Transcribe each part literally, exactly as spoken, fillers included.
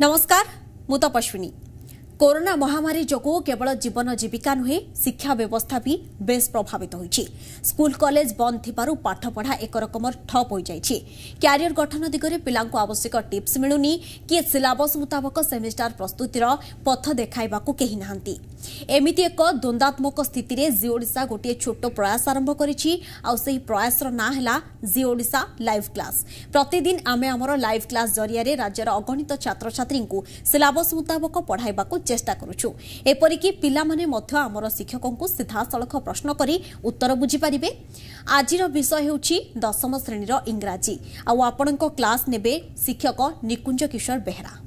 नमस्कार मु तपस्विनी। कोरोना महामारी जोगो केवल जीवन जीविका नुहे शिक्षा व्यवस्था भी बेस प्रभावित होइछि। स्कूल कॉलेज बंद थिबारु पाठ पढ़ा एक रकम ठप हो जाइछि। क्यारियर गठन दिगरे पिलांको आवश्यक टिप्स मिलुनी कि सिलेबस मुताबिक सेमिस्टर प्रस्तुतिर पथ देखाइबाकु केहि नाहंती। एमिति एक द्वंदात्मक स्थिति रे जी ओडिशा गोटे छोटो प्रयास आरंभ करिछि। आ सेहि प्रयासर नाम हैला जी ओडिशा लाइव क्लास। प्रतिदिन आमे हमर लाइव क्लास जरिया रे राज्यर अगणित छात्र छात्रींकु सिलेबस मुताबिक पढ़ाइबाकु चेष्टा करूछु। एपरिकी पिलामाने मध्य आमर शिक्षकंकु सीधासलख प्रश्न करी उत्तर बुझी पारिबे। आजिर विषय हेउछि दशम श्रेणीर इंग्राजी। आ आपणक क्लास नेबे शिक्षक Nikunj Kishore Behera.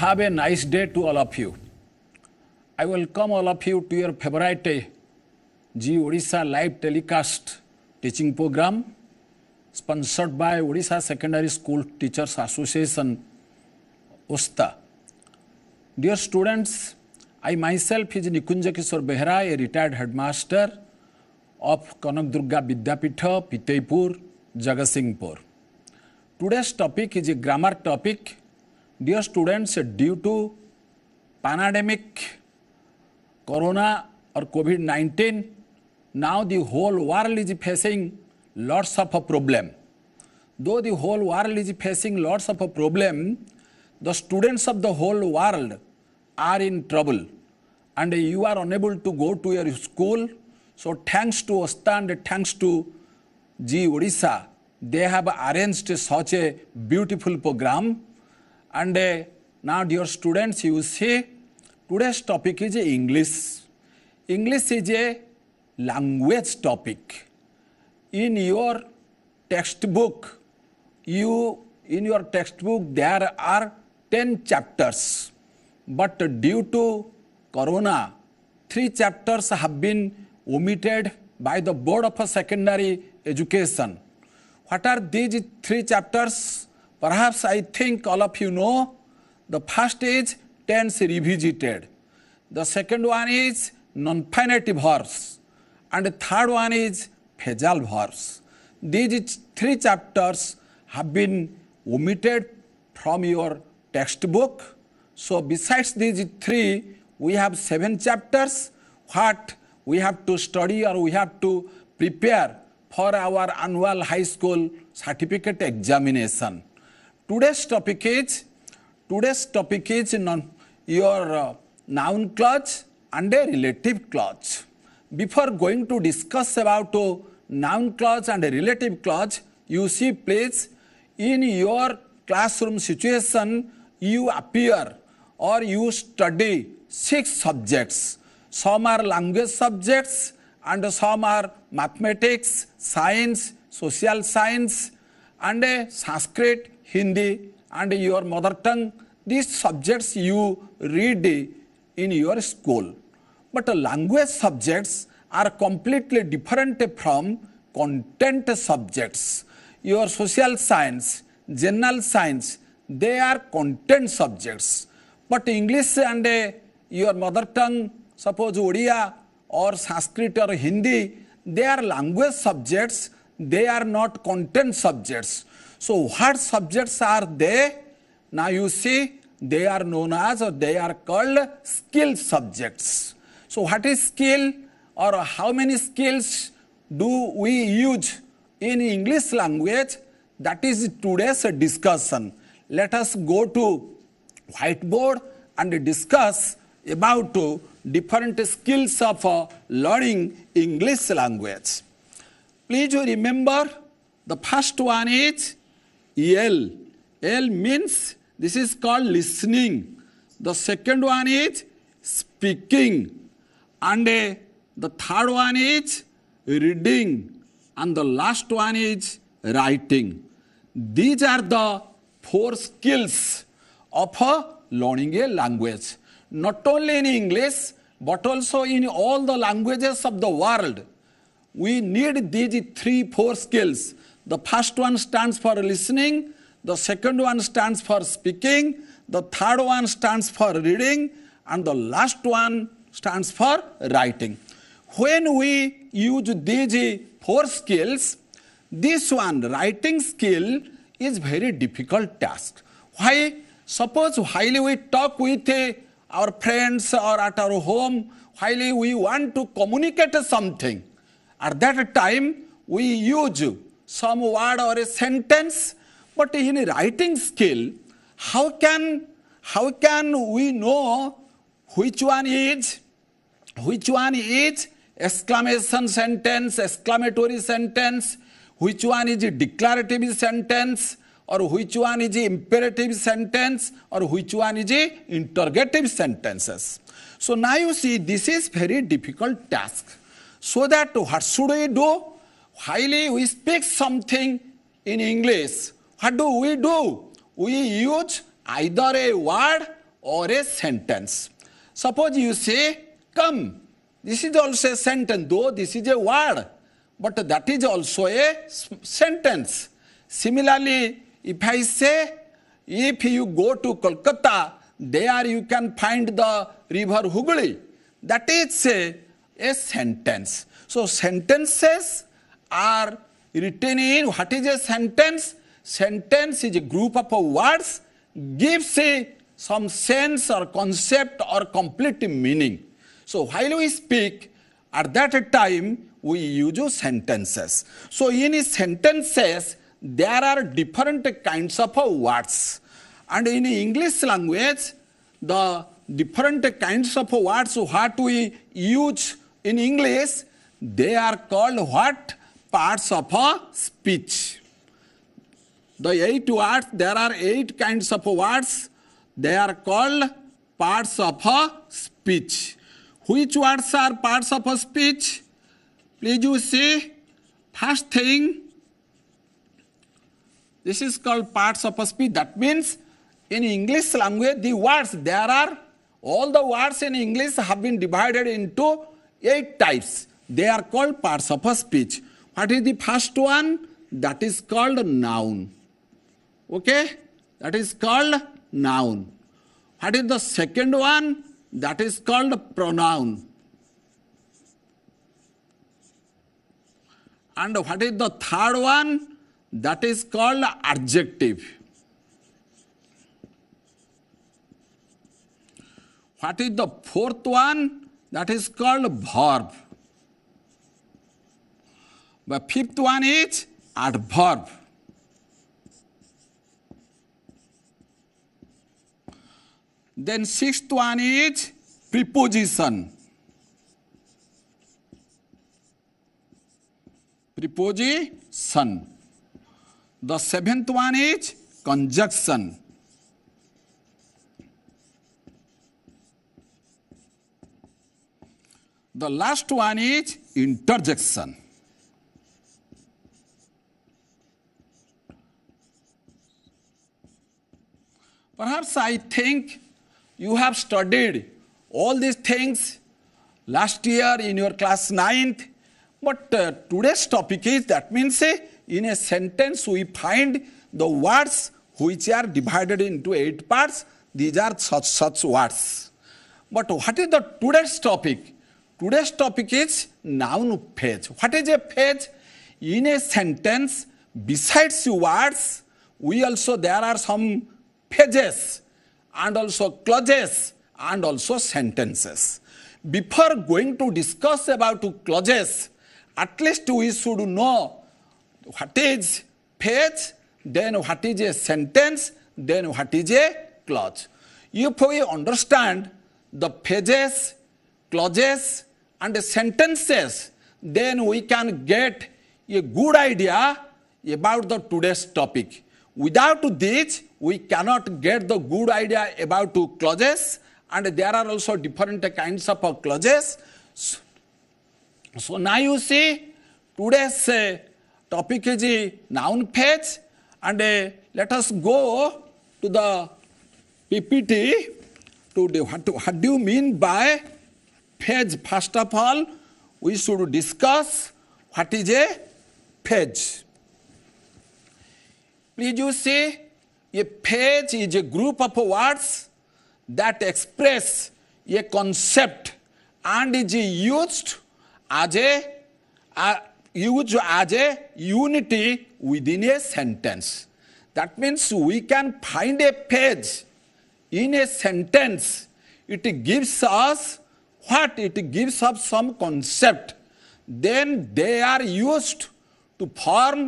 Have a nice day to all of you. I welcome all of you to your favorite Zee Odisha live telecast teaching program sponsored by Odisha Secondary School Teachers Association (O S T A). Dear students, I myself is Nikunja Kishor Behera, a retired headmaster of Kanak Durga Vidya Pitha, Pithaipur, Jagatsinghpur. Today's topic is a grammar topic. Dear students, due to pandemic Corona or COVID nineteen, now the whole world is facing lots of a problem. Though the whole world is facing lots of a problem, the students of the whole world are in trouble, and you are unable to go to your school. So thanks to O S T A and thanks to Zee Odisha, they have arranged such a beautiful program. And now, dear students, you see, today's topic is English. English is a language topic. In your textbook, you in your textbook there are ten chapters, but due to Corona, three chapters have been omitted by the Board of Secondary Education. What are these three chapters? Perhaps I think all of you know. The first is tense revisited. The second one is non-infinitive verbs, and the third one is phrasal verbs. These three chapters have been omitted from your textbook. So besides these three, we have seven chapters. What we have to study or we have to prepare for our annual high school certificate examination. Today's topic is today's topic is non. Your uh, noun clause and a relative clause. Before going to discuss about uh, noun clause and a relative clause, you see, please, in your classroom situation, you appear or you study six subjects. Some are language subjects, and some are mathematics, science, social science, and uh, Sanskrit, Hindi, and your mother tongue. These subjects you read in your school, but language subjects are completely different from content subjects. Your social science, general science, they are content subjects. But English and your mother tongue, suppose Odia or Sanskrit or Hindi, they are language subjects. They are not content subjects. So what subjects are they? Now you see, they are known as or they are called skill subjects. So what is skill or how many skills do we use in English language? That is today's discussion. Let us go to whiteboard and discuss about different skills of learning English language. Please remember, the first one is L. L means this is called listening. The second one is speaking, and uh, the third one is reading, and the last one is writing. These are the four skills of uh, learning a language. Not only in English, but also in all the languages of the world, we need these three, four skills. The first one stands for listening. The second one stands for speaking, the third one stands for reading, and the last one stands for writing. When we use these four skills, this one writing skill is very difficult task. Why? Suppose while we talk with our friends or at our home, while we want to communicate something, at that time we use some word or a sentence. But in writing skill, how can how can we know which one is which one is exclamation sentence, exclamatory sentence, which one is declarative sentence, or which one is imperative sentence, or which one is interrogative sentences? So now you see this is very difficult task. So that what should we do? While we speak something in English, what do we do? We use either a word or a sentence. Suppose you say come. This is also a sentence, though this is a word, but that is also a sentence. Similarly, if I say, if you go to Kolkata, there you can find the river Hooghly, that is a, a sentence. So sentences are written in, what is a sentence? Sentence is a group of words, gives a, some sense or concept or complete meaning. So while we speak, at that time we use sentences. So in sentences, there are different kinds of words. And in English language, the different kinds of words what we use in English, they are called what? Parts of a speech. The eight words, there are eight kinds of words. They are called parts of a speech. Which words are parts of a speech? Please you see, first thing, this is called parts of a speech. That means in English language, the words, there are, all the words in English have been divided into eight types. They are called parts of a speech. What is the first one? That is called noun. Okay? That is called noun. What is the second one? That is called pronoun. And what is the third one? That is called adjective. What is the fourth one? That is called verb. The fifth one is adverb. Then sixth one is preposition. Preposition. The seventh one is conjunction. The last one is interjection. Perhaps I think you have studied all these things last year in your class ninth, but uh, today's topic is, that means uh, in a sentence we find the words which are divided into eight parts. These are such such words. But what is the today's topic? Today's topic is noun phrase. What is a phrase? In a sentence, besides words, we also, there are some phrases and also clauses and also sentences. Before going to discuss about clauses, at least we should know what is phrase, then what is a sentence, then what is a clause. If we understand the phrases, clauses, and sentences, then we can get a good idea about the today's topic. Without this, we cannot get the good idea about clauses, and there are also different kinds of clauses. So now you see, today's uh, topic is a noun phrase, and uh, let us go to the P P T to the, what, what do you mean by phrase? First of all, we should discuss what is a phrase. Please you see, a phrase is a group of words that express ये concept and is used as a use as a unity within a sentence. That means we can find a phrase in a sentence. It gives us what? It gives us some concept. Then they are used to form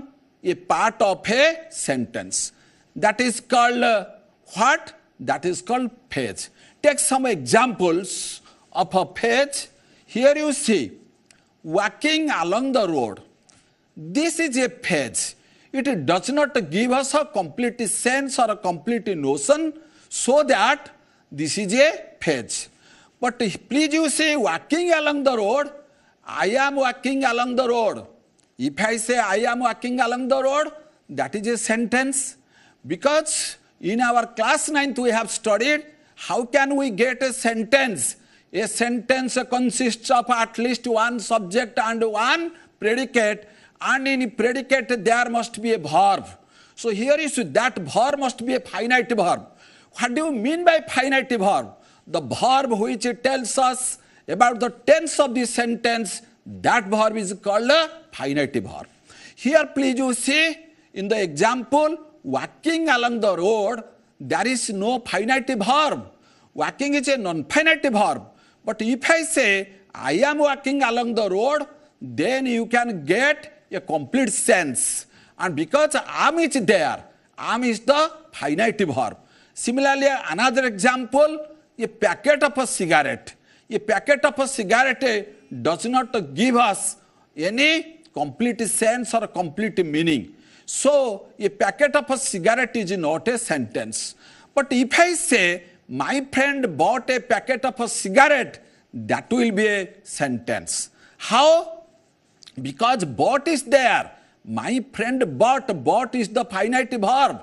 a part of a sentence. That is called uh, what? That is called phrase. Take some examples of a phrase. Here you see, walking along the road. This is a phrase. It does not give us a complete sense or a complete notion, so that this is a phrase. But please you say walking along the road, I am walking along the road. If I say I am walking along the road, that is a sentence. Because in our class ninth we have studied how can we get a sentence. A sentence consists of at least one subject and one predicate, and in predicate there must be a verb. So here is that verb must be a finite verb. What do you mean by finite verb? The verb which tells us about the tense of the sentence, that verb is called a finite verb. Here please you see in the example walking along the road, there is no finite verb. Walking is a non-finite verb. But if I say I am walking along the road, then you can get a complete sense. And because am is there, am is the finite verb. Similarly, another example, a packet of a cigarette. A packet of a cigarette does not give us any complete sense or complete meaning. So, a packet of a cigarette is not a sentence. But if I say, my friend bought a packet of a cigarette, that will be a sentence. How? Because bought is there. My friend bought, bought is the finite verb.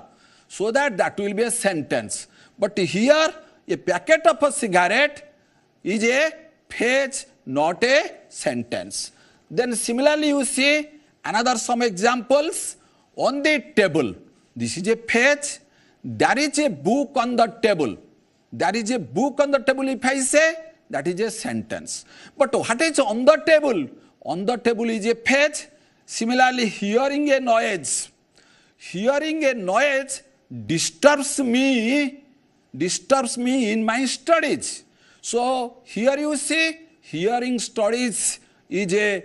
So that that will be a sentence. But here, a packet of a cigarette is a phrase, not a sentence. Then similarly, you see another some examples. On the table, this is a phrase. There is a book on the table. There is a book on the table. If I say, that is a sentence. But what is on the table? On the table is a phrase. Similarly, hearing a noise. Hearing a noise disturbs me, disturbs me in my studies. So here you see, hearing studies is a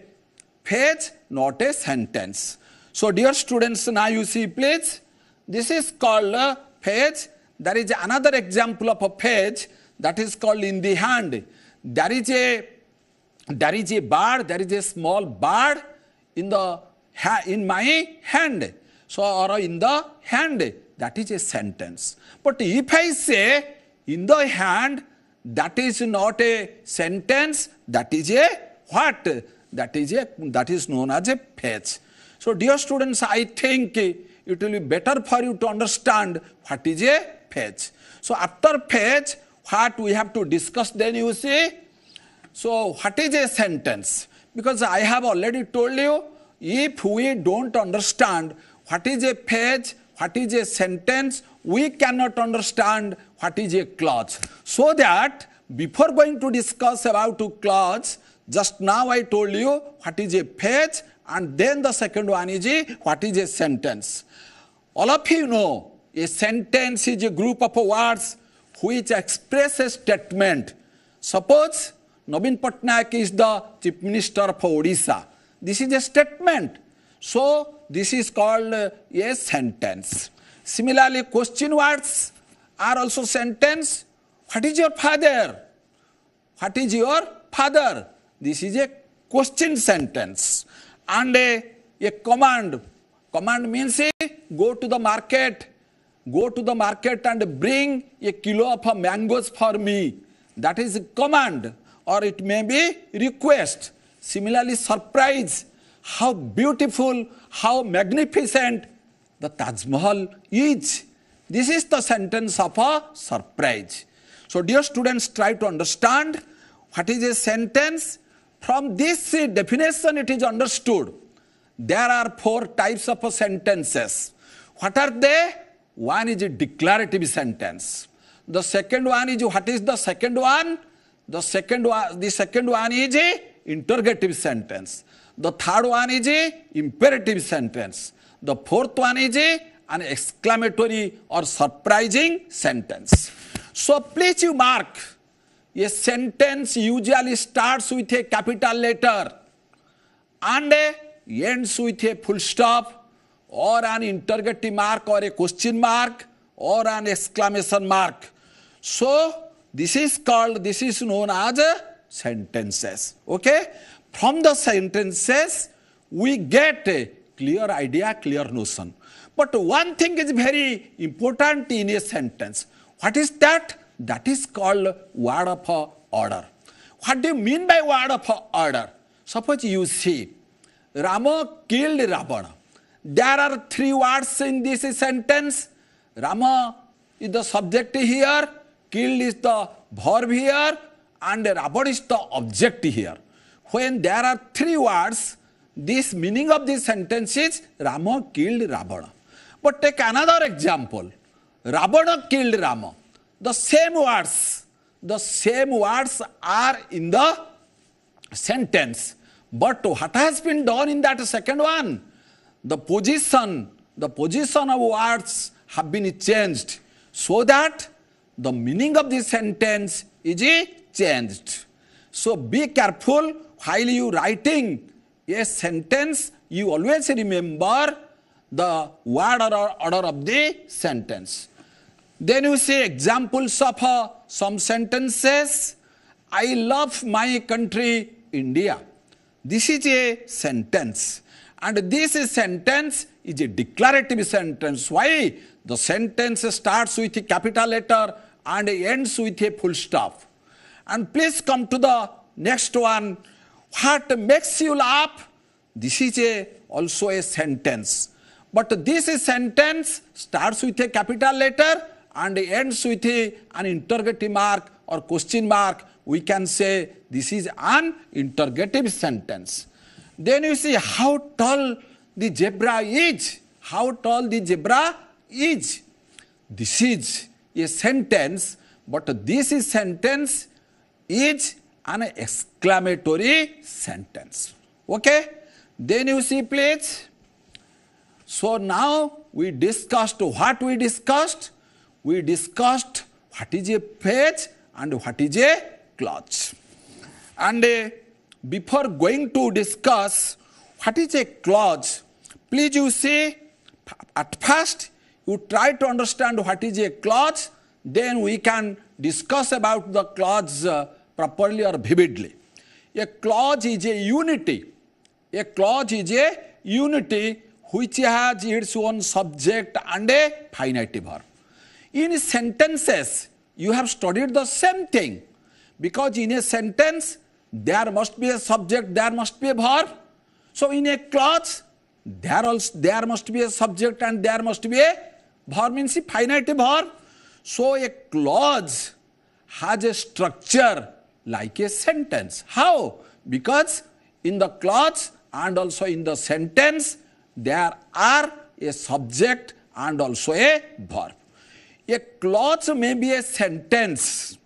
phrase, not a sentence. So dear students, now you see please, this is called a phrase. There is another example of a phrase that is called in the hand. There is a, there is a bird, there is a small bird in the in my hand. So or in the hand. That is a sentence. But if I say in the hand, that is not a sentence, that is a what? That is a that is known as a phrase. So dear students, I think it will be better for you to understand what is a phrase. So after phrase, what we have to discuss then you see. So what is a sentence? Because I have already told you, if we don't understand what is a phrase, what is a sentence, we cannot understand what is a clause. So that before going to discuss about clause, just now I told you what is a phrase, and then the second one is a, what is a sentence. All of you know a sentence is a group of words which express a statement. Suppose Nabin Patnaik is the Chief Minister of Odisha. This is a statement. So this is called a sentence. Similarly, question words are also sentence. What is your father? What is your father? This is a question sentence. And a, a command. Command means a, go to the market. Go to the market and bring a kilo of mangoes for me. That is a command, or it may be request. Similarly, surprise. How beautiful, how magnificent the Taj Mahal is. This is the sentence of a surprise. So dear students, try to understand what is a sentence. From this definition it is understood. There are four types of sentences. What are they? One is a declarative sentence. The second one is, what is the second one? The second one, the second one is a interrogative sentence. The third one is a imperative sentence. The fourth one is a an exclamatory or surprising sentence. So please you mark. A sentence usually starts with a capital letter and ends with a full stop or an interrogative mark or a question mark or an exclamation mark. So this is called, this is known as sentences. Okay? From the sentences, we get a clear idea, clear notion. But one thing is very important in a sentence. What is that? That is called word of order. What do you mean by word of order? Suppose you see, Rama killed Ravana. There are three words in this sentence. Rama is the subject here. Killed is the verb here and Ravana is the object here. When there are three words, this meaning of this sentence is Rama killed Ravana. But take another example. Ravana killed Rama. The same words, the same words are in the sentence. But what has been done in that second one? The position, the position of words have been changed so that the meaning of this sentence is changed. So be careful while you writing a sentence, you always remember the word or order of the sentence. Then you see examples of uh, some sentences. I love my country, India. This is a sentence. And this is sentence is a declarative sentence. Why? The sentence starts with a capital letter and ends with a full stop. And please come to the next one. What makes you laugh? This is a, also a sentence. But this is sentence starts with a capital letter and ends with a, an interrogative mark or question mark. We can say this is an interrogative sentence. Then you see how tall the zebra is. How tall the zebra is. This is a sentence, but this is sentence is an exclamatory sentence. Okay? Then you see, please. So now we discussed what we discussed. We discussed what is a phrase and what is a clause. And uh, before going to discuss what is a clause, please you see, at first you try to understand what is a clause, then we can discuss about the clause uh, properly or vividly. A clause is a unity. A clause is a unity which has its own subject and a finite verb. In sentences, you have studied the same thing, because in a sentence, there must be a subject, there must be a verb. So in a clause, there also there must be a subject and there must be a verb, means a finite verb. So a clause has a structure like a sentence. How? Because in the clause and also in the sentence, there are a subject and also a verb. A clause may be a sentence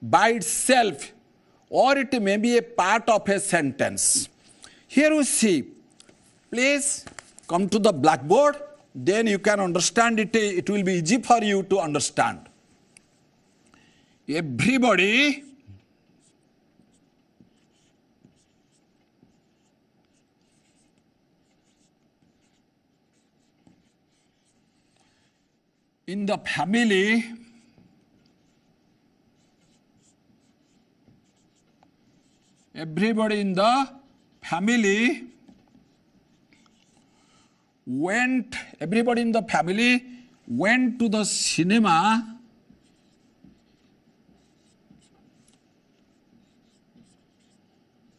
by itself, or it may be a part of a sentence. Here you see, please come to the blackboard, then you can understand it, it will be easy for you to understand. Everybody, in the family, everybody in the family went, everybody in the family went to the cinema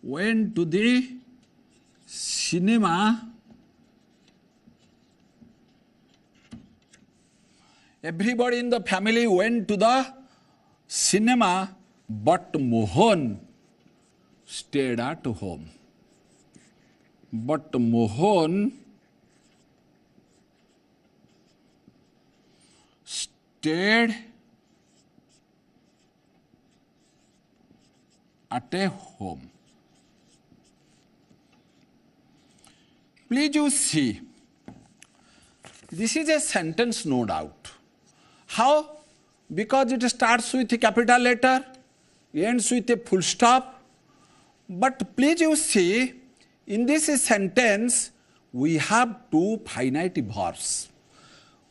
went to the cinema. Everybody in the family went to the cinema, but Mohan stayed at home. But Mohan stayed at a home. Please you see, this is a sentence, no doubt. How? Because it starts with a capital letter, ends with a full stop. But please you see, in this sentence, we have two finite verbs.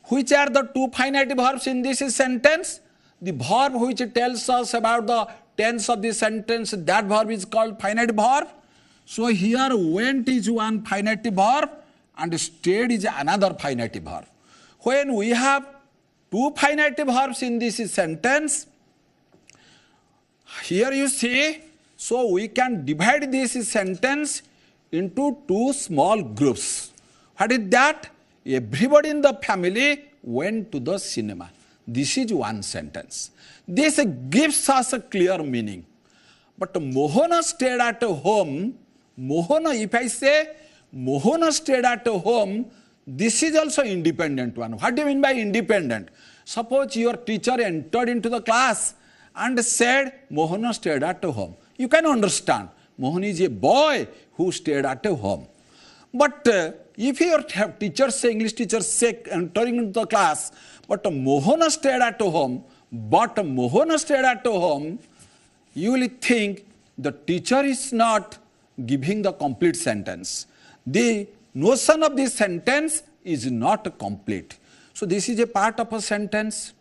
Which are the two finite verbs in this sentence? The verb which tells us about the tense of the sentence, that verb is called finite verb. So here went is one finite verb and stayed is another finite verb. When we have two finite verbs in this sentence, here you see, so we can divide this sentence into two small groups. What is that? Everybody in the family went to the cinema. This is one sentence. This gives us a clear meaning. But Mohana stayed at home. Mohana, if I say Mohana stayed at home, this is also independent one. What do you mean by independent? Suppose your teacher entered into the class and said Mohana stayed at home. You can understand. Mohana is a boy who stayed at home. But uh, if your teacher say, English teacher say, entering into the class, but Mohana stayed at home, but Mohana stayed at home, you will think the teacher is not giving the complete sentence. The notion of this sentence is not complete. So this is a part of a sentence.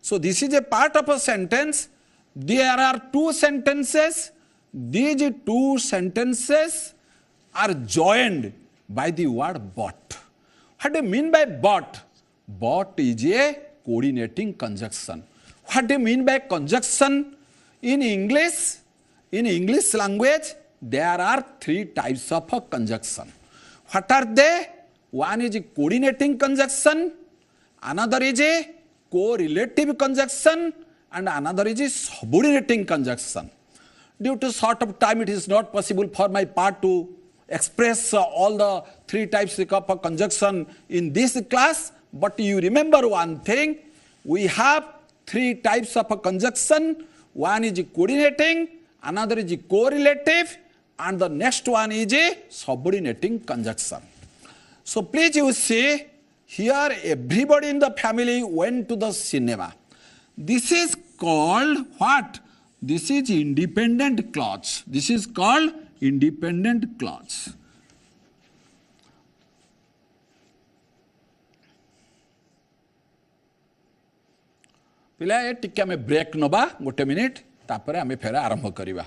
So this is a part of a sentence. There are two sentences. These two sentences are joined by the word but. What do you mean by but? But is a coordinating conjunction. What do you mean by conjunction? In English, in English language, there are three types of a conjunction. What are they? One is a coordinating conjunction, another is a correlative conjunction, and another is a subordinating conjunction. Due to short of time, it is not possible for my part to express uh, all the three types of conjunction in this class, but you remember one thing, we have three types of conjunction. One is coordinating, another is correlative, and the next one is a subordinating conjunction. So please you see, here everybody in the family went to the cinema. This is called what? This is independent clause. This is called independent clause. पिला ये टिक्के में break नबा गोटे minute तापरे हमें फेरा आरंभ करिबा.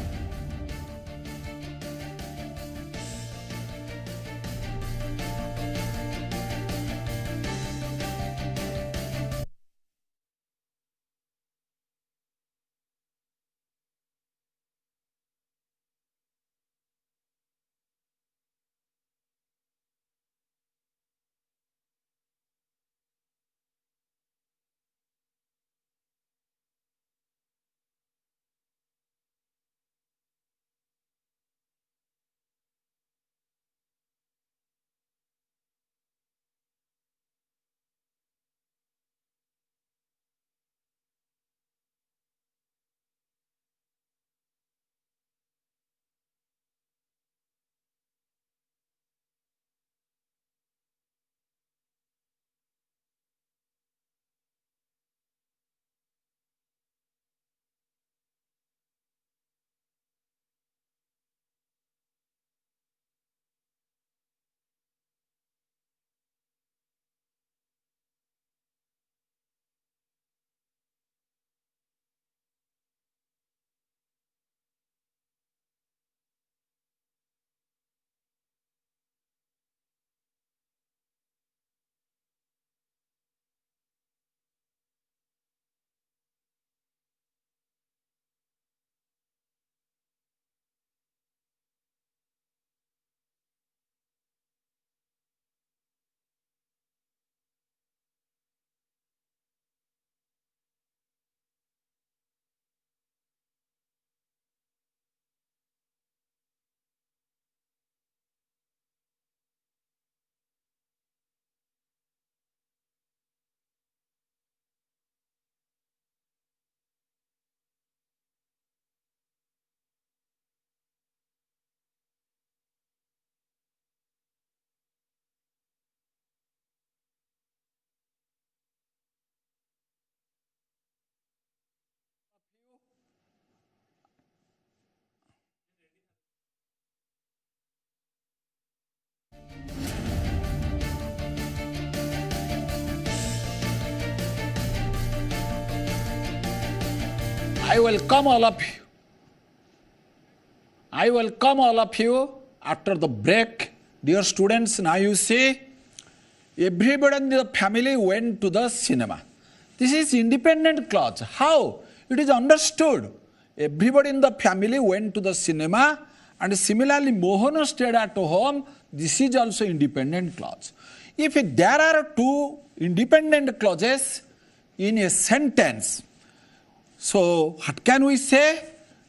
I welcome all of you. I welcome all of you after the break. Dear students, now you see, everybody in the family went to the cinema. This is independent clause. How? It is understood. Everybody in the family went to the cinema, and similarly, Mohan stayed at home. This is also independent clause. If there are two independent clauses in a sentence, so what can we say?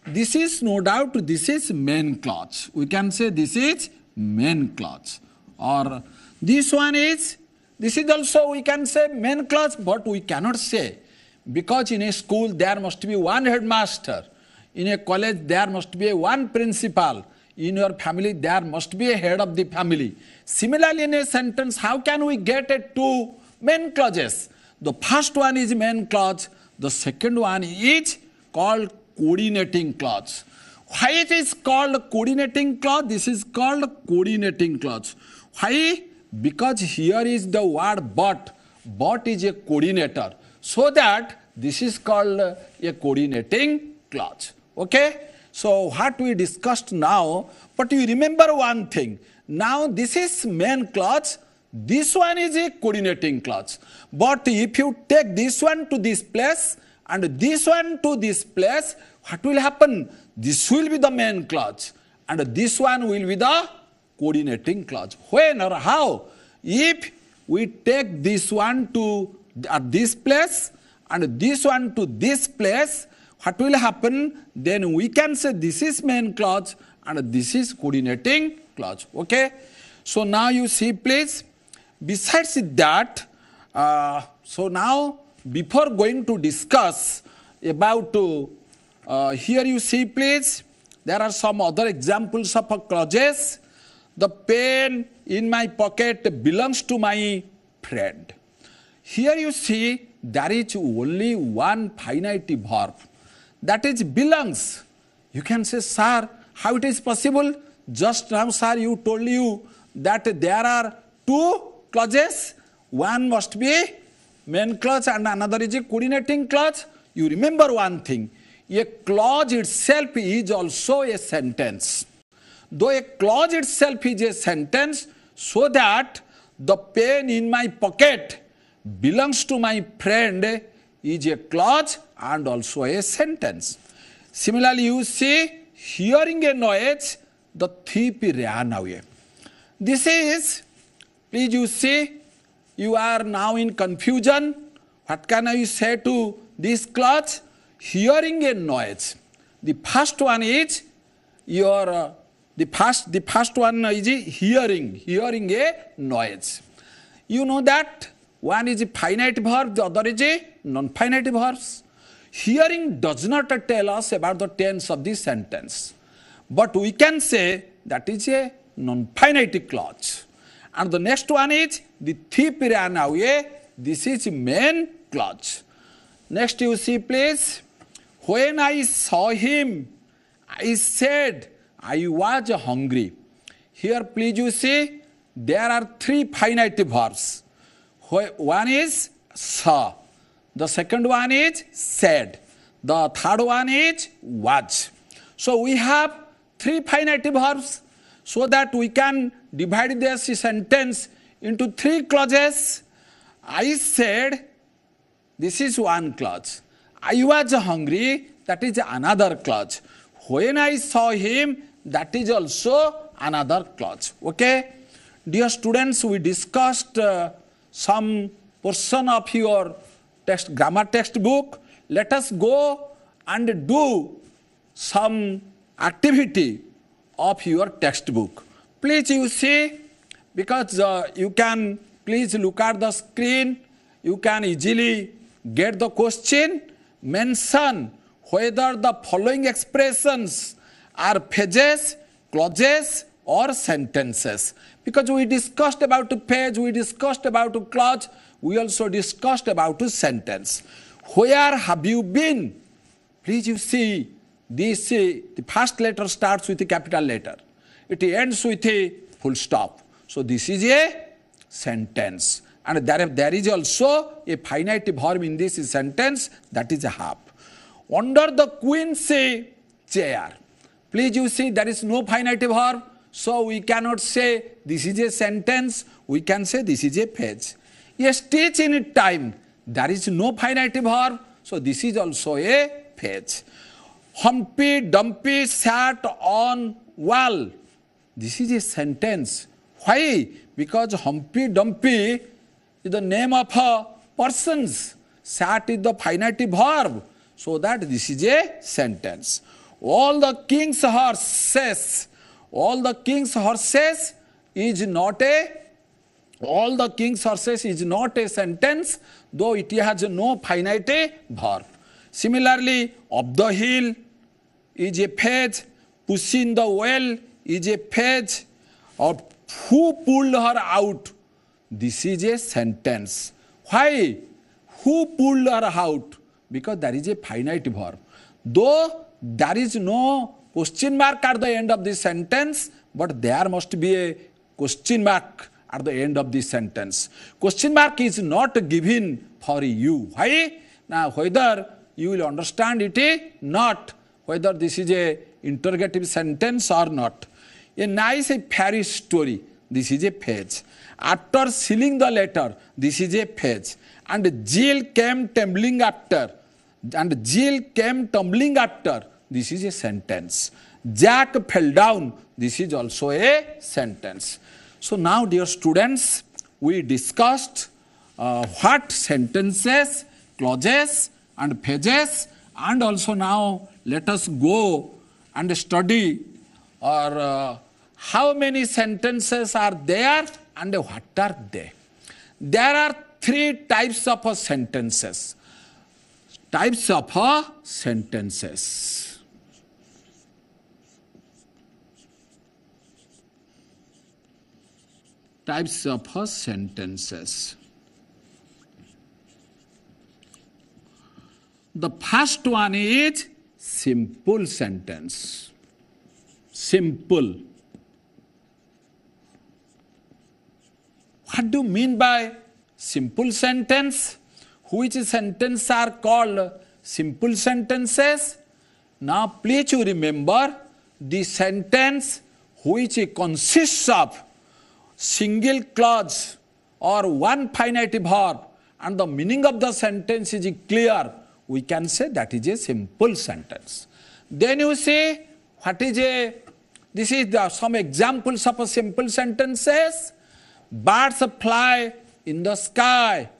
This is no doubt, this is main clause. We can say this is main clause. Or this one is, this is also we can say main clause, but we cannot say. Because in a school there must be one headmaster. In a college there must be one principal. In your family there must be a head of the family. Similarly in a sentence, how can we get it to main clauses? The first one is main clause. The second one is called coordinating clause. Why it is called coordinating clause? This is called coordinating clause. Why? Because here is the word but. But is a coordinator. So that this is called a coordinating clause. Okay? So what we discussed now, but you remember one thing. Now this is main clause. This one is a coordinating clause. But if you take this one to this place and this one to this place, what will happen? This will be the main clause. And this one will be the coordinating clause. When or how? If we take this one to at this place and this one to this place, what will happen? Then we can say this is main clause and this is coordinating clause. Okay? So now you see, please. Besides that, uh, so now before going to discuss about uh, here you see, please, there are some other examples of clauses. The pen in my pocket belongs to my friend. Here you see, there is only one finite verb, that is belongs. You can say, sir, how it is possible? Just now, sir, you told you that there are two clauses. One must be main clause and another is a coordinating clause. You remember one thing, a clause itself is also a sentence. Though a clause itself is a sentence, so that the pen in my pocket belongs to my friend is a clause and also a sentence. Similarly, you see, hearing a noise, the thief ran away. This is, please you see, you are now in confusion. What can I say to this clause? Hearing a noise. The first one is your, uh, the, first, the first one is hearing, hearing a noise. You know that one is a finite verb, the other is a non-finite verb. Hearing does not tell us about the tense of the sentence. But we can say that is a non-finite clause. And the next one is the thief ran away. This is main clause. Next you see, please. When I saw him, I said I was hungry. Here, please you see, there are three finite verbs. One is saw, the second one is said, the third one is was. So we have three finite verbs, so that we can divide this sentence into three clauses. I said, this is one clause. I was hungry, that is another clause. When I saw him, that is also another clause. Okay? Dear students, we discussed uh, some portion of your text, grammar textbook. Let us go and do some activity of your textbook. Please you see, because uh, you can please look at the screen. You can easily get the question. Mention whether the following expressions are phrases, clauses, or sentences. Because we discussed about phrase, we discussed about clause, we also discussed about sentence. Where have you been? Please you see, this the first letter starts with a capital letter. It ends with a full stop. So this is a sentence. And there, there is also a finite verb in this sentence, that is half. under the queen's chair. Please you see there is no finite verb, so we cannot say this is a sentence, we can say this is a page. A stage in time, there is no finite verb, so this is also a page. Humpty Dumpty sat on wall, this is a sentence. Why? Because Humpty Dumpty is the name of a persons, sat is the finite verb, so that this is a sentence. All the king's horses, all the king's horses is not a, all the king's horses is not a sentence, though it has no finite verb. Similarly, up the hill is a page, push in the well is a page, or who pulled her out, this is a sentence. Why? Who pulled her out? Because there is a finite verb. Though there is no question mark at the end of this sentence, but there must be a question mark at the end of this sentence. Question mark is not given for you. Why? Now, whether you will understand it or not, whether this is a interrogative sentence or not. A nice a fairy story, this is a page. After sealing the letter, this is a page. And Jill came tumbling after, and Jill came tumbling after, this is a sentence. Jack fell down, this is also a sentence. So now, dear students, we discussed uh, what sentences, clauses and pages, and also now let us go and study or uh, how many sentences are there and what are they. There are three types of uh, sentences. Types of uh, sentences. Types of uh, sentences. The first one is simple sentence. Simple. What do you mean by simple sentence? Which sentences are called simple sentences? Now please you remember the sentence which consists of single clause or one finite verb and the meaning of the sentence is clear. We can say that is a simple sentence. Then you say what is a, this is the, some examples of a simple sentences. Birds fly in the sky.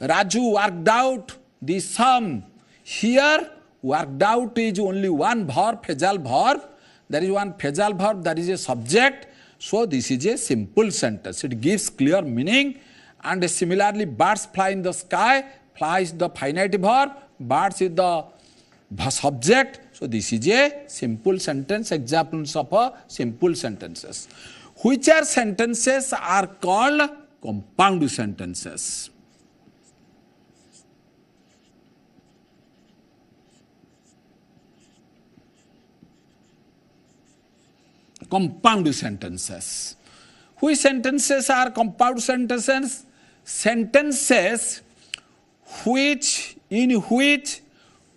Raju worked out the sum. Here worked out is only one verb, phasal verb. There is one phasal verb, there is a subject. So this is a simple sentence. It gives clear meaning. And similarly, birds fly in the sky. Fly is the finite verb. Birds is the subject. So this is a simple sentence, examples of a simple sentences. Which are sentences are called compound sentences. Compound sentences. Which sentences are compound sentences? Sentences which in which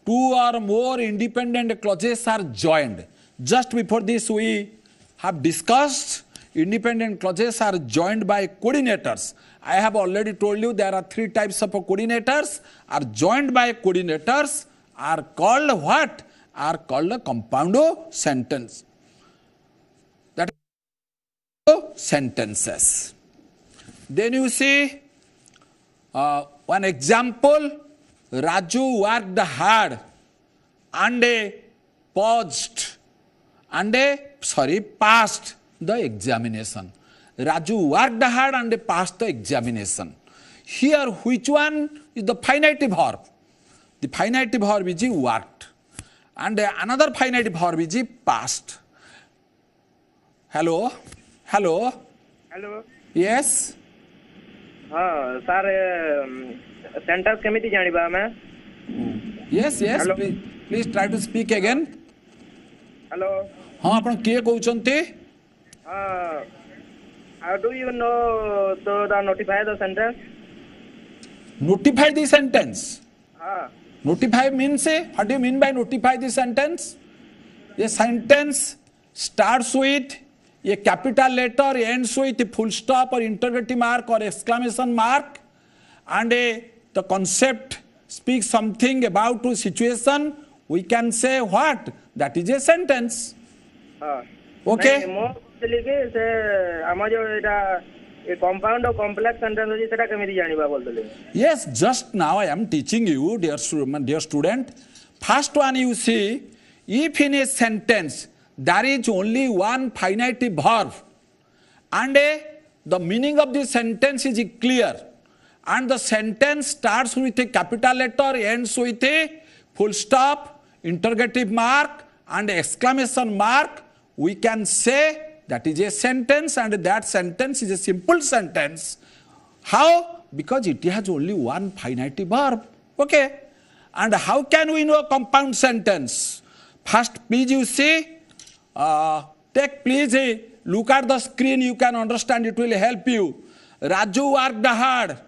two or more independent clauses are joined. Just before this we have discussed independent clauses are joined by coordinators. I have already told you there are three types of coordinators. Are joined by coordinators are called what? Are called a compound sentence. That sentences. Then you see uh, one example. Raju worked hard and a paused and a, sorry, passed the examination. Raju worked hard and a passed the examination. Here which one is the finite verb? The finite verb is worked and another finite verb is passed. Hello? Hello? Hello? Yes? Uh, sir, uh... sentence केमिति जानिबा मैं yes yes please try to speak again hello हां आपण के कहउचंते आ how do you know the notify the sentence notify the sentence हां Notify means, what do you mean by notify this sentence? A sentence starts with a capital letter, ends with a full stop or interrogative mark or exclamation mark, and a, the concept speaks something about a situation. We can say what? That is a sentence. Uh, okay. More specifically, sir, our जो a compound or complex sentence is that I can जानने वाला बोलते हैं. Yes, just now I am teaching you, dear student, dear student. First one you see, if in a sentence there is only one finite verb, and a, the meaning of the sentence is clear, and the sentence starts with a capital letter, ends with a full stop, interrogative mark, and exclamation mark, we can say that is a sentence, and that sentence is a simple sentence. How? Because it has only one finite verb. Okay. And how can we know compound sentence? First, please you see, uh, take please look at the screen, you can understand, it will help you. Raju worked hard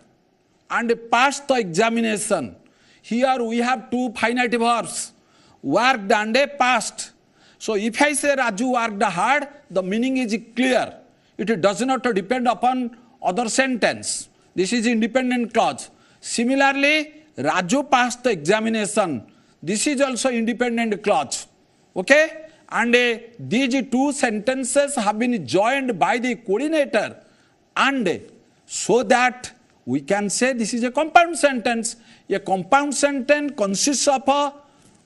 and passed the examination. Here we have two finite verbs, worked and passed. So if I say Raju worked hard, the meaning is clear. It does not depend upon other sentence. This is independent clause. Similarly, Raju passed the examination. This is also independent clause. Okay? And uh, these two sentences have been joined by the coordinator. And uh, so that we can say this is a compound sentence. A compound sentence consists of a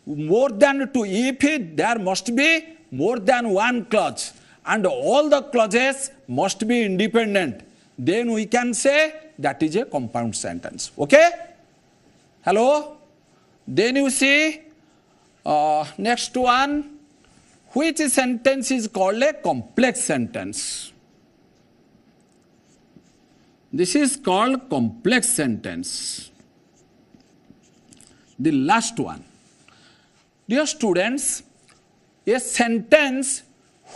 more than two. If it, there must be more than one clause, and all the clauses must be independent, then we can say that is a compound sentence. Okay? Hello? Then you see, uh, next one, which sentence is called a complex sentence? This is called complex sentence. The last one. Dear students, a sentence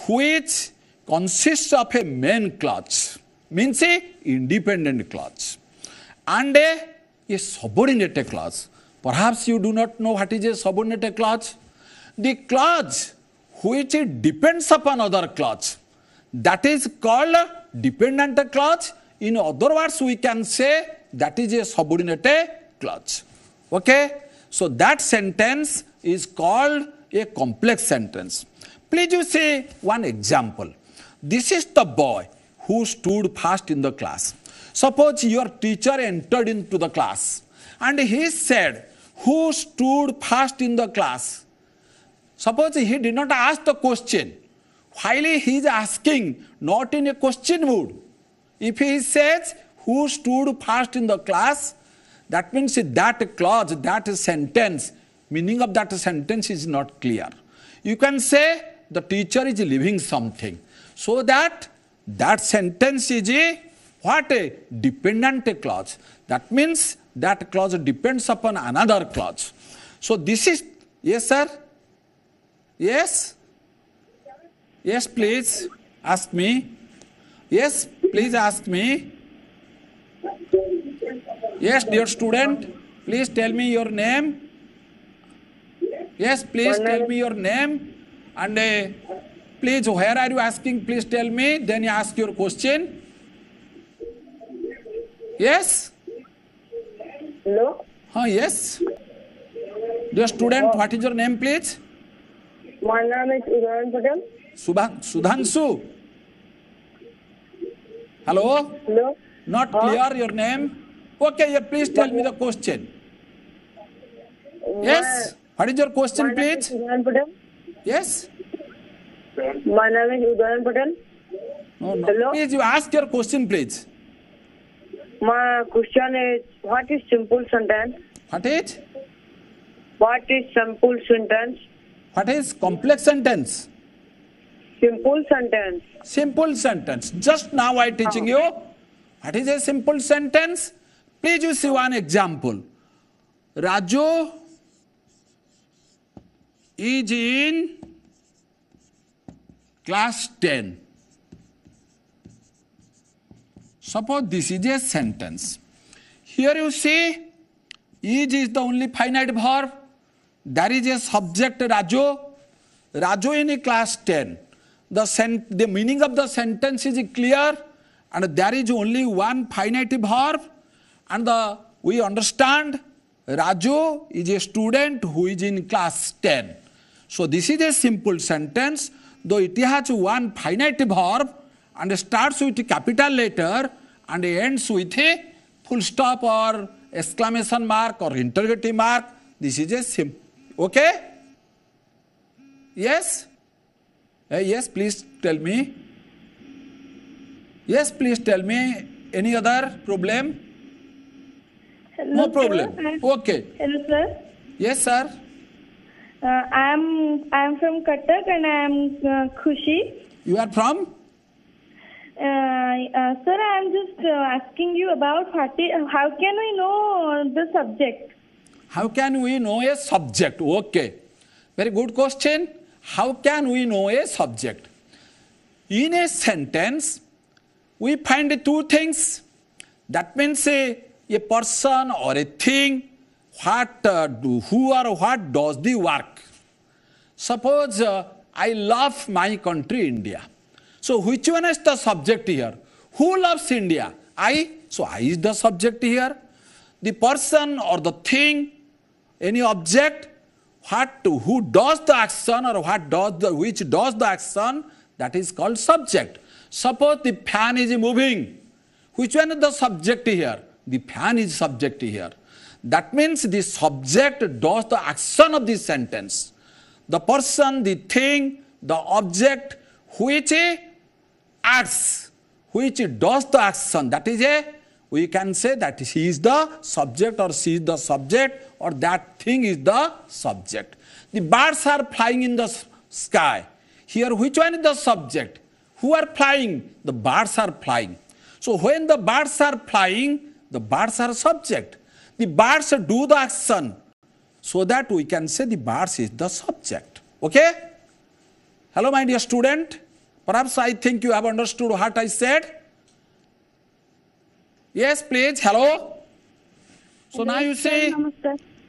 which consists of a main clause, means a independent clause, and a, a subordinate clause. Perhaps you do not know what is a subordinate clause. The clause which depends upon other clause, that is called dependent clause. In other words, we can say that is a subordinate clause. Okay? So that sentence is called a complex sentence. Please you see one example. This is the boy who stood first in the class. Suppose your teacher entered into the class and he said, who stood first in the class? Suppose he did not ask the question. While he is asking, not in a question mood. If he says, who stood first in the class, that means that clause, that sentence, meaning of that sentence is not clear. You can say the teacher is leaving something. So that that sentence is a, what a dependent clause. That means that clause depends upon another clause. So this is, yes sir? Yes? Yes, please ask me. Yes, please ask me. Yes, dear student, please tell me your name. Yes, please tell me your name. And uh, please, where are you asking? Please tell me. Then you ask your question. Yes? Hello? Huh, yes. Dear student, what is your name, please? My name is Udayan Patel. Sudhanshu. Hello? Hello? Not clear your name. Okay, yeah, please tell me the question. Yes? What is your question, please? Yes? My name is Udayan Patel. No, no. Hello? Please, you ask your question, please. My question is, what is simple sentence? What is? What is simple sentence? What is complex sentence? Simple sentence. Simple sentence. Just now I am teaching you. What is a simple sentence? Please you see one example. Raju is in class ten. Suppose this is a sentence. Here you see Each is the only finite verb. There is a subject Raju. Raju in class ten. The sen the meaning of the sentence is clear, and there is only one finite verb, and the we understand Raju is a student who is in class ten. So this is a simple sentence, though it has one finite verb and starts with a capital letter and ends with a full stop or exclamation mark or interrogative mark. This is a sim. Okay? Yes? Uh, yes, please tell me. Yes, please tell me. Any other problem? Hello, no problem. Hello, okay. Hello, sir. Yes, sir. Uh, I am I am from Cuttack and I am uh, Khushi. You are from? Uh, uh, sir, I am just uh, asking you about how can we know the subject? How can we know a subject? Okay. Very good question. How can we know a subject? In a sentence, we find two things. That means a, a person or a thing. What uh, do, who or what does the work? Suppose uh, I love my country, India. So which one is the subject here? Who loves India? I. So I is the subject here. The person or the thing, any object, what to, who does the action or what does the, which does the action, that is called subject. Suppose the fan is moving. Which one is the subject here? The fan is subject here. That means the subject does the action of the sentence. The person, the thing, the object, which acts, which does the action. That is a, we can say that he is the subject or she is the subject or that thing is the subject. The birds are flying in the sky. Here, which one is the subject? Who are flying? The birds are flying. So when the birds are flying, the birds are subject. The birds do the action, so that we can say the birds is the subject. Okay? Hello, my dear student. Perhaps I think you have understood what I said. Yes, please. Hello. So now you see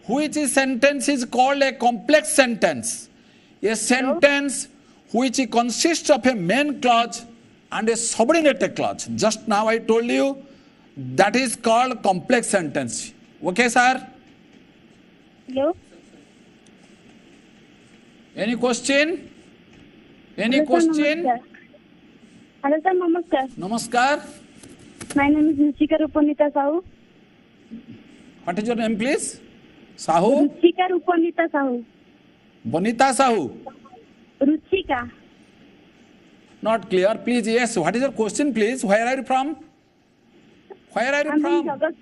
which sentence is called a complex sentence. A sentence which consists of a main clause and a subordinate clause. Just now I told you that is called complex sentence. Okay, sir? Hello? Any question? Any Hello, question? Sir, namaskar. Hello, sir, namaskar. Namaskar. My name is Nikunja Rupanita Sahu. What is your name, please? Sahu? Nikunja Rupanita Sahu. Bonita Sahu? Ruchika. Not clear, please. Yes, what is your question, please? Where are you from? Where are you I'm from? Jagat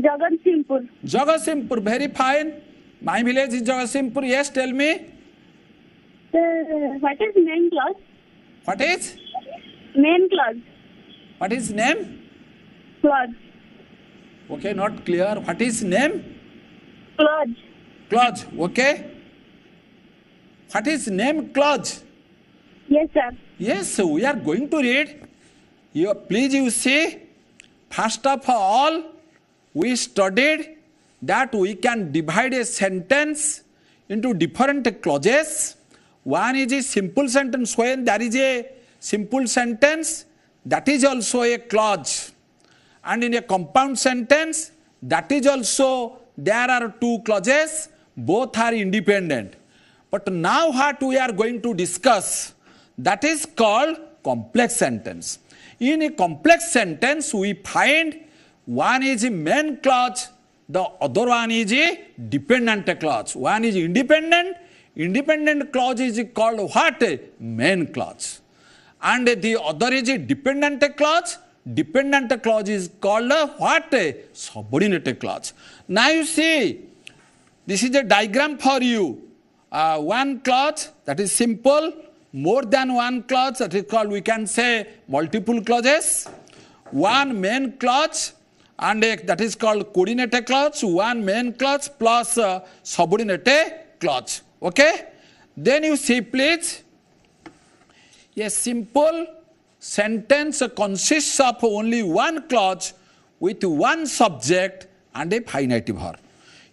Jagatsinghpur. Jagatsinghpur, very fine. My village is Jagatsinghpur. Yes, tell me. Sir, what is main clause? What is? Main clause. What is name? Clause. Okay, not clear. What is name? Clause. Clause, okay. What is name clause? Yes, sir. Yes, so we are going to read. You, please, you see, first of all, we studied that we can divide a sentence into different clauses. One is a simple sentence. When there is a simple sentence, that is also a clause. And in a compound sentence, that is also, there are two clauses. Both are independent. But now what we are going to discuss, that is called complex sentence. In a complex sentence, we find one is a main clause, the other one is a dependent clause. One is independent, independent clause is called what? Main clause. And the other is a dependent clause, dependent clause is called what? Subordinate clause. Now you see, this is a diagram for you. Uh, one clause, that is simple, more than one clause, that is called, we can say, multiple clauses. One main clause, and a, that is called coordinate clause, one main clause plus uh, subordinate clause. Okay? Then you see, please, a simple sentence consists of only one clause with one subject and a finite verb.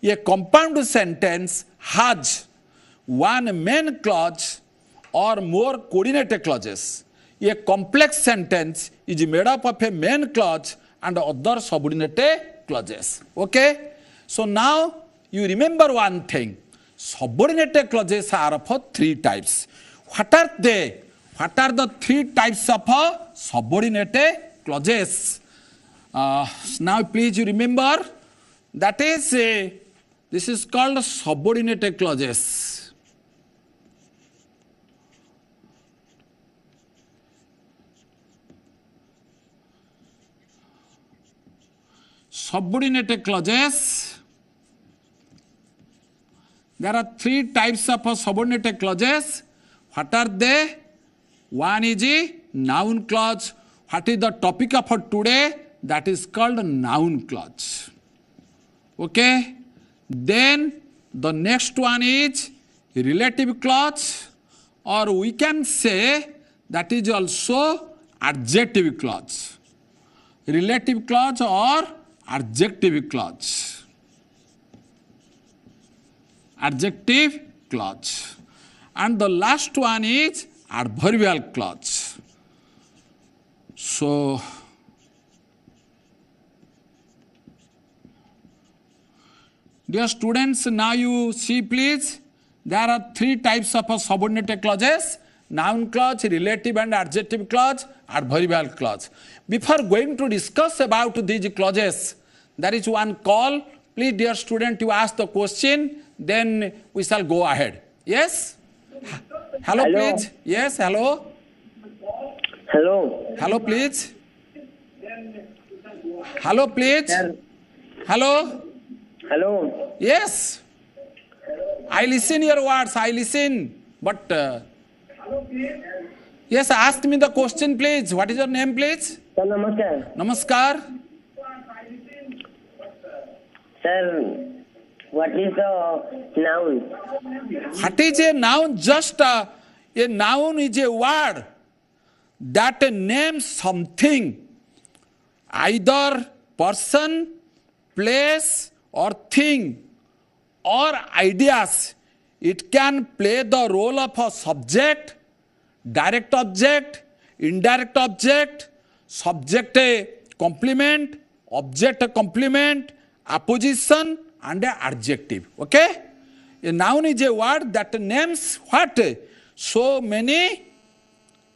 A compound sentence has one main clause or more coordinated clauses. A complex sentence is made up of a main clause and other subordinated clauses. Okay? So now you remember one thing. Subordinated clauses are of three types. What are they? What are the three types of subordinated clauses? Uh, now please you remember. That is, uh, this is called subordinated clauses. Subordinated clauses. There are three types of subordinated clauses. What are they? One is a noun clause. What is the topic of today? That is called noun clause. Okay, then the next one is relative clause, or we can say that is also adjective clause. Relative clause or adjective clause. Adjective clause. And the last one is adverbial clause. So, dear students, now you see please, there are three types of subordinated clauses, noun clause, relative and adjective clause, adverbial clause. Before going to discuss about these clauses, there is one call. Please, dear student, you ask the question, then we shall go ahead. Yes? Hello, hello. Please. Yes, hello. Hello. Hello, please. Hello, please. Hello. Hello. Yes. I listen your words. I listen. But. Uh, Hello, please. Yes, ask me the question, please. What is your name, please? Sir, namaskar. Namaskar. Sir, what is the noun? What is a noun? Just a, a noun is a word that names something, either person, place, or thing, or ideas. It can play the role of a subject, direct object, indirect object, subject a complement, object a complement, apposition, and an adjective. Okay? A noun is a word that names what? So many,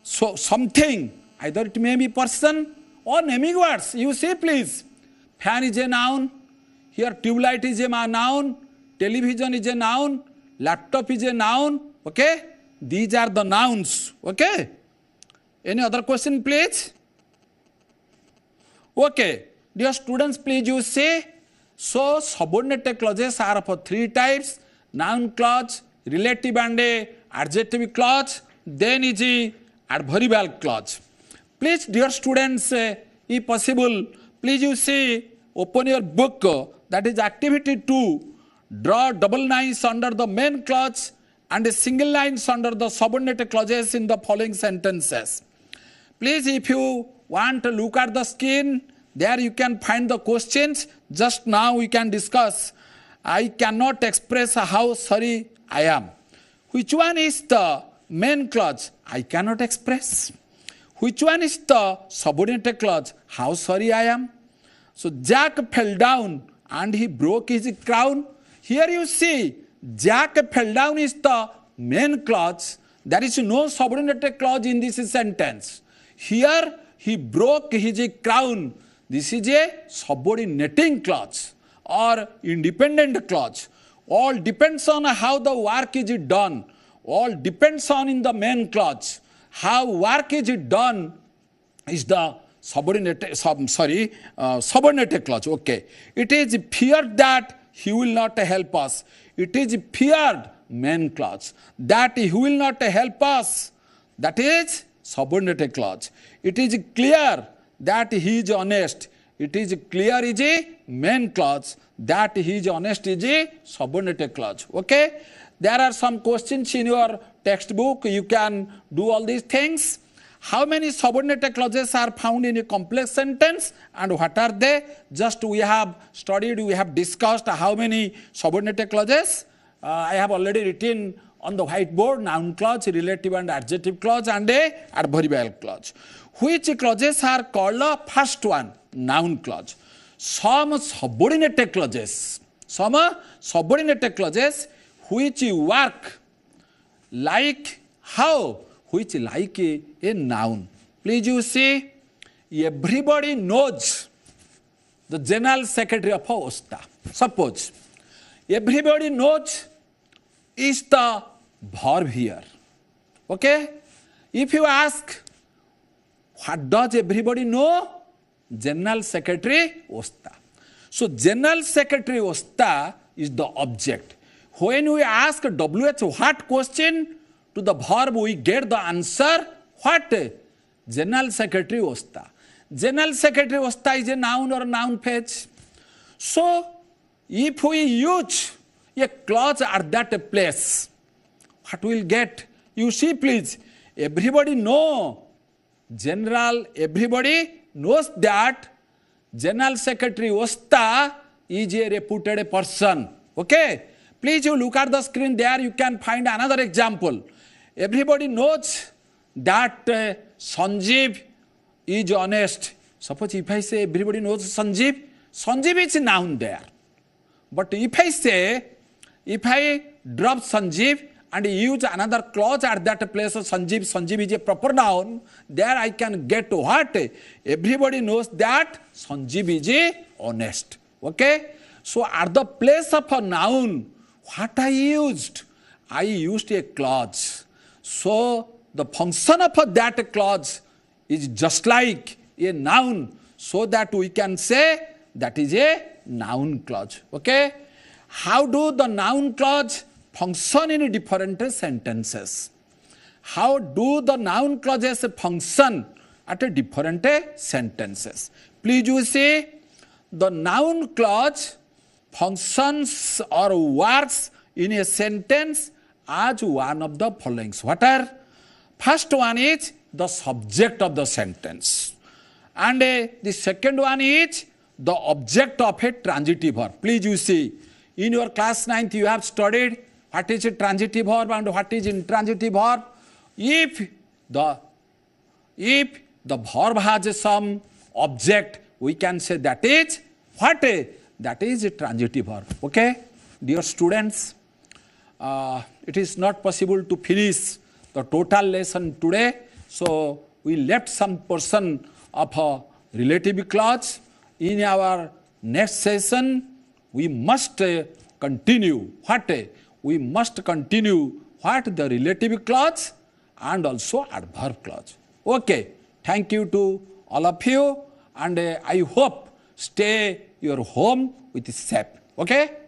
so something. Either it may be person or naming words. You see, please. Fan is a noun. Here tubelight is a noun, television is a noun, laptop is a noun, okay? These are the nouns, okay? Any other question, please? Okay, dear students, please you see, so subordinated clauses are for three types, noun clause, relative and a adjective clause, then is the adverbial clause. Please, dear students, if possible, please you see, open your book. That is activity two, draw double lines under the main clause and a single lines under the subordinated clauses in the following sentences. Please, if you want to look at the screen, there you can find the questions. Just now we can discuss. I cannot express how sorry I am. Which one is the main clause? I cannot express. Which one is the subordinated clause? How sorry I am. So Jack fell down and he broke his crown. Here you see, Jack fell down is the main clause. There is no subordinated clause in this sentence. Here he broke his crown. This is a subordinating clause or independent clause. All depends on how the work is done. All depends on in the main clause. How work is done is the subordinate, sub, sorry, uh, subordinate clause, okay. It is feared that he will not help us. It is feared, main clause, that he will not help us. That is subordinate clause. It is clear that he is honest. It is clear is a main clause. That he is honest is a subordinate clause, okay. There are some questions in your textbook. You can do all these things. How many subordinate clauses are found in a complex sentence and what are they? Just we have studied, we have discussed how many subordinate clauses. Uh, I have already written on the whiteboard noun clause, relative and adjective clause and a adverbial clause. Which clauses are called? The first one, noun clause. Some subordinate clauses, some subordinate clauses which work like how? Which like a, a noun. Please you see, everybody knows the General Secretary of OSTA. Suppose, everybody knows is the verb here. Okay? If you ask, what does everybody know? General Secretary OSTA. So, General Secretary OSTA is the object. When we ask W H what question, to the verb we get the answer, what? General Secretary OSTA. General Secretary OSTA is a noun or a noun phrase. So, if we use a clause at that place, what we will get? You see please, everybody know, general, everybody knows that General Secretary OSTA is a reputed person. Okay? Please you look at the screen there, you can find another example. Everybody knows that uh, Sanjeev is honest. Suppose if I say everybody knows Sanjeev, Sanjeev is a noun there. But if I say, if I drop Sanjeev and use another clause at that place of Sanjeev, Sanjeev is a proper noun, there I can get what? Everybody knows that Sanjeev is honest. Okay? So at the place of a noun, what I used? I used a clause. So the function of that clause is just like a noun, so that we can say that is a noun clause. Okay? How do the noun clause function in different sentences? How do the noun clauses function at different sentences? Please you see, the noun clause functions or works in a sentence as one of the following. What are? First one is the subject of the sentence. And uh, the second one is the object of a transitive verb. Please you see, in your class ninth you have studied what is a transitive verb and what is intransitive verb. If the, if the verb has some object, we can say that is what? That is a transitive verb. Okay? Dear students, uh, it is not possible to finish the total lesson today. So, we left some portion of a relative clause. In our next session, we must uh, continue. What? We must continue what? The relative clause and also adverb clause. Okay. Thank you to all of you. And uh, I hope stay your home with the S A P. Okay?